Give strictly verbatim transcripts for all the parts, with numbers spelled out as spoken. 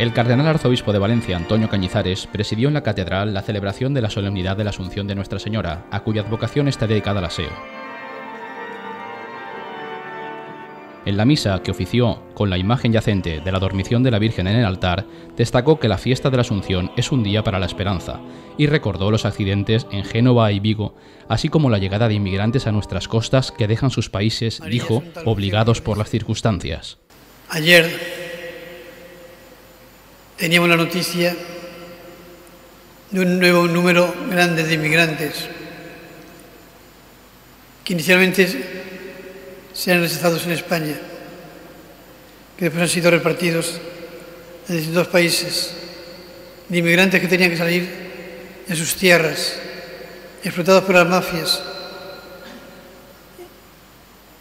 El cardenal arzobispo de Valencia, Antonio Cañizares, presidió en la catedral la celebración de la solemnidad de la Asunción de Nuestra Señora, a cuya advocación está dedicada Laseo. En la misa que ofició con la imagen yacente de la Dormición de la Virgen en el altar, destacó que la fiesta de la Asunción es un día para la esperanza y recordó los accidentes en Génova y Vigo, así como la llegada de inmigrantes a nuestras costas que dejan sus países, dijo, obligados por las circunstancias. Ayer teníamos la noticia de un nuevo número grande de inmigrantes que inicialmente se han registrado en España, que después han sido repartidos en distintos países, de inmigrantes que tenían que salir de sus tierras, explotados por las mafias,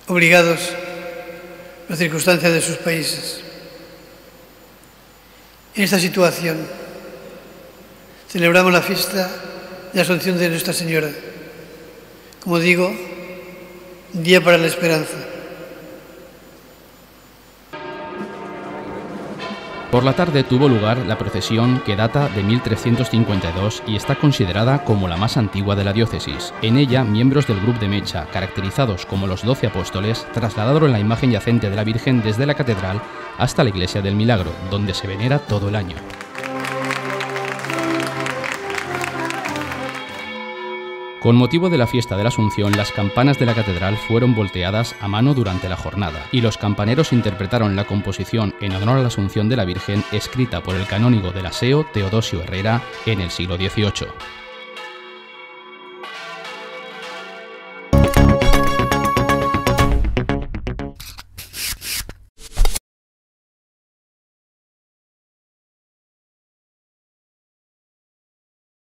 obligados a las circunstancias de sus países. En esta situación celebramos la fiesta de la Asunción de Nuestra Señora, como digo, día para la esperanza. Por la tarde tuvo lugar la procesión que data de mil trescientos cincuenta y dos y está considerada como la más antigua de la diócesis. En ella, miembros del grupo de Mecha, caracterizados como los doce apóstoles, trasladaron la imagen yacente de la Virgen desde la catedral hasta la Iglesia del Milagro, donde se venera todo el año. Con motivo de la fiesta de la Asunción, las campanas de la catedral fueron volteadas a mano durante la jornada y los campaneros interpretaron la composición en honor a la Asunción de la Virgen escrita por el canónigo de Laseo, Teodosio Herrera, en el siglo dieciocho.